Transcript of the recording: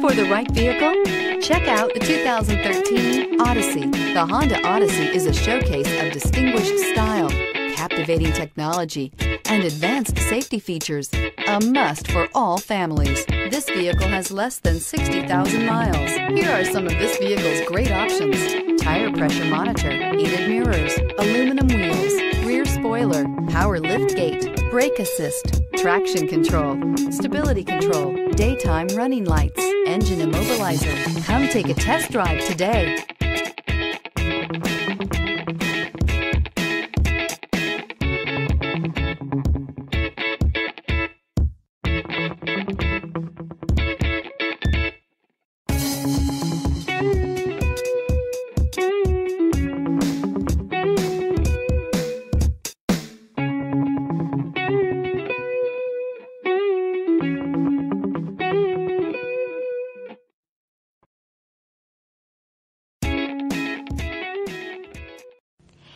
Looking for the right vehicle? Check out the 2013 Odyssey. The Honda Odyssey is a showcase of distinguished style, captivating technology, and advanced safety features, a must for all families. This vehicle has less than 60,000 miles. Here are some of this vehicle's great options: tire pressure monitor, heated mirrors, aluminum wheels, rear spoiler, power liftgate, brake assist, traction control, stability control, daytime running lights, engine immobilizer. Come take a test drive today.